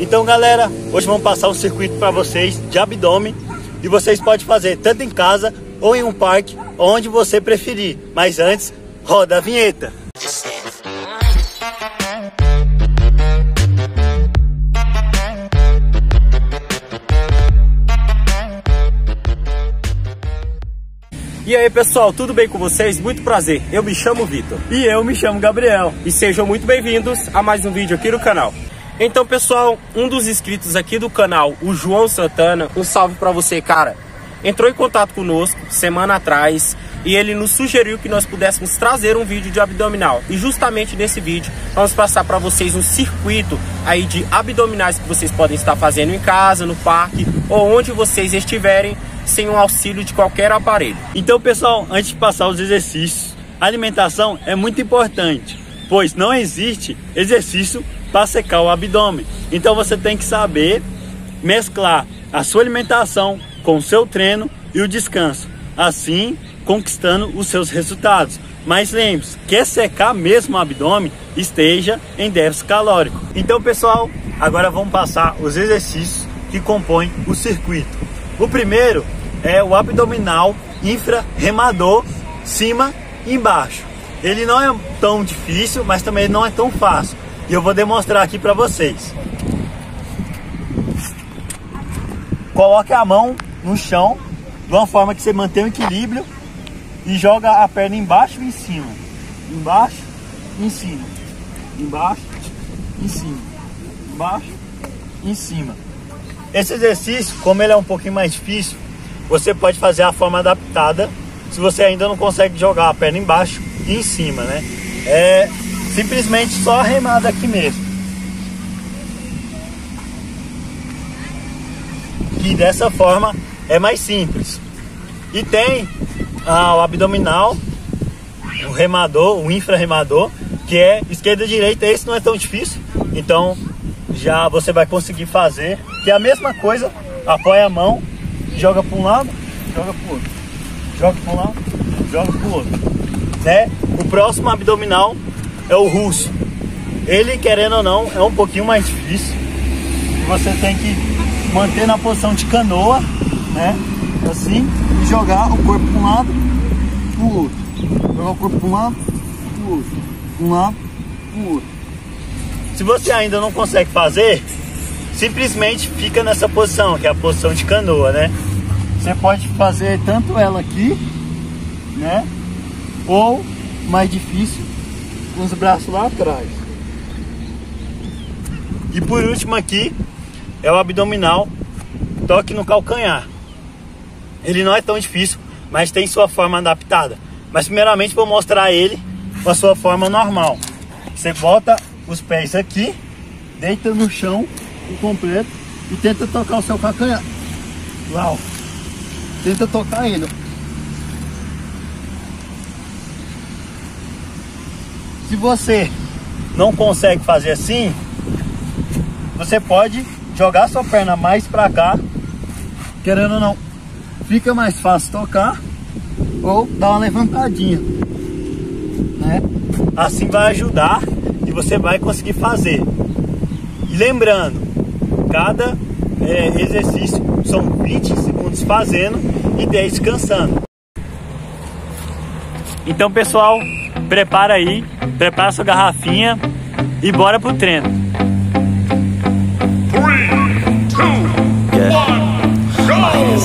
Então, galera, hoje vamos passar um circuito para vocês de abdômen, e vocês podem fazer tanto em casa ou em um parque, onde você preferir. Mas antes, roda a vinheta. E aí, pessoal, tudo bem com vocês? Muito prazer, eu me chamo Vitor. E eu me chamo Gabriel. E sejam muito bem-vindos a mais um vídeo aqui no canal. Então, pessoal, um dos inscritos aqui do canal, o João Santana, um salve pra você, cara. Entrou em contato conosco semana atrás e ele nos sugeriu que nós pudéssemos trazer um vídeo de abdominal. E justamente nesse vídeo vamos passar pra vocês um circuito aí de abdominais que vocês podem estar fazendo em casa, no parque ou onde vocês estiverem, sem o auxílio de qualquer aparelho. Então, pessoal, antes de passar os exercícios, a alimentação é muito importante, pois não existe exercício para secar o abdômen. Então você tem que saber mesclar a sua alimentação com o seu treino e o descanso, assim conquistando os seus resultados. Mas lembre-se, quer secar mesmo o abdômen, esteja em déficit calórico. Então, pessoal, agora vamos passar os exercícios que compõem o circuito. O primeiro é o abdominal infra-remador, cima e embaixo. Ele não é tão difícil, mas também não é tão fácil. E eu vou demonstrar aqui para vocês. Coloque a mão no chão, de uma forma que você mantenha o equilíbrio, e joga a perna embaixo e em cima. Embaixo e em cima. Embaixo e em cima. Embaixo e em cima. Esse exercício, como ele é um pouquinho mais difícil, você pode fazer a forma adaptada, se você ainda não consegue jogar a perna embaixo e em cima, né? É simplesmente só a remada aqui mesmo. E dessa forma é mais simples. E tem o abdominal, o remador, o infra-remador, que é esquerda e direita. Esse não é tão difícil, então já você vai conseguir fazer. Que é a mesma coisa, apoia a mão, joga para um lado, joga para o outro, joga para um lado, joga para o outro, né? O próximo abdominal é o russo. Ele, querendo ou não, é um pouquinho mais difícil. Você tem que manter na posição de canoa, né? Assim, e jogar o corpo para um lado, para o outro, jogar o corpo para um lado, para o outro, um lado, para o outro. Se você ainda não consegue fazer, simplesmente fica nessa posição, que é a posição de canoa, né? Você pode fazer tanto ela aqui, né? Ou, mais difícil, com os braços lá atrás. E por último aqui, é o abdominal toque no calcanhar. Ele não é tão difícil, mas tem sua forma adaptada. Mas primeiramente vou mostrar ele com a sua forma normal. Você bota os pés aqui, deita no chão completo e tenta tocar o seu calcanhar lá, ó. Tenta tocar ele, ó. Se você não consegue fazer assim, você pode jogar sua perna mais pra cá, querendo ou não fica mais fácil tocar, ou dar uma levantadinha, né? Assim vai ajudar e você vai conseguir fazer. E lembrando, cada exercício são 20 segundos fazendo e 10 descansando. Então, pessoal, prepara aí, prepara sua garrafinha e bora pro treino. 3, 2, 1. My hands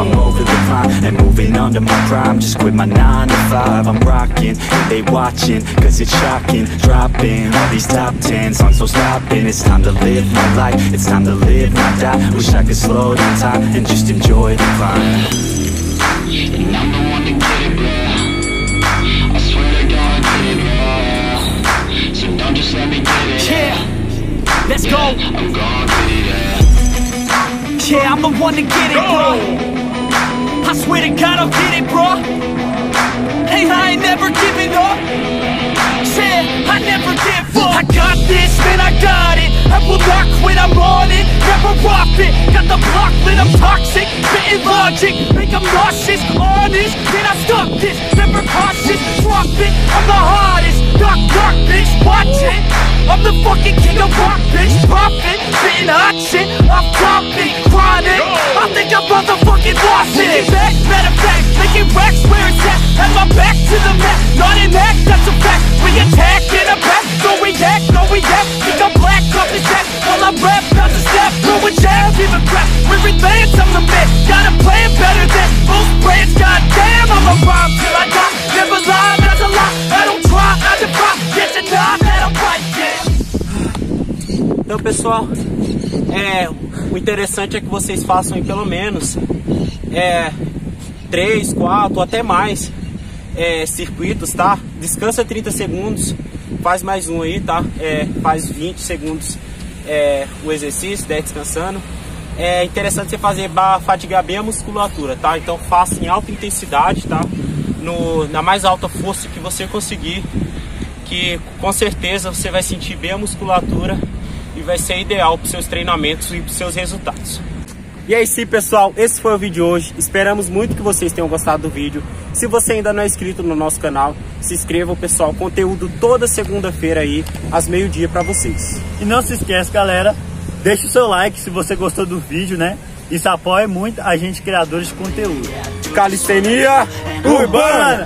I'm over the line and moving under my prime, just quit my 9 to 5. I'm rocking, they watching, cause it's shocking. Dropping all these top 10 songs, so stopping. It's time to live my life, it's time to live my die. Wish I could slow down time and just enjoy the climb. And I'm the one to get it, bro. I swear to God, I did it, bro. So don't just let me get it. Yeah, let's go. I'm gonna get it. change, yeah, I'm the one to get it, bro. I swear to God I'll get it, bro. Hey, I ain't never giving up. Said I never give up. I got this, man, I got it. I will not quit, I'm on it. Never rock it. Got the block lit, I'm toxic. Spitting logic, make them nauseous. Honest, man, I stop this. Never cautious, drop it. I'm the hottest, knock, knock, bitch, watch it. I'm the fucking king of rock, bitch, profit. Spitting hot shit, I'm dropping, chronic. I think I'm motherfucking lost it. Making back, matter of fact, making racks where it's at. Have my back to the map, not an act, that's a fact. We attack in a back, so we act, no we act. Think I'm black, up his ass, while I rap, pounds of snap, ruin jab, even crap. We're advanced, I'm the man, got a plan better than most brands. Goddamn, I'm a rhyme till I die, never lie, that's a lie. I don't try, I defy, get denied, I don't fight, yeah. Então, pessoal, o interessante é que vocês façam em pelo menos 3, 4 ou até mais circuitos, tá? Descansa 30 segundos, faz mais um aí, tá? Faz 20 segundos o exercício, 10 descansando. É interessante você fazer para fatigar bem a musculatura, tá? Então faça em alta intensidade, tá? Na mais alta força que você conseguir, que com certeza você vai sentir bem a musculatura e vai ser ideal para os seus treinamentos e para os seus resultados. E é isso, pessoal, esse foi o vídeo de hoje. Esperamos muito que vocês tenham gostado do vídeo. Se você ainda não é inscrito no nosso canal, se inscreva, pessoal. Conteúdo toda segunda-feira aí, às 12h para vocês. E não se esquece, galera, deixa o seu like se você gostou do vídeo, né? Isso apoia muito a gente, criadores de conteúdo. Calistenia Urbana!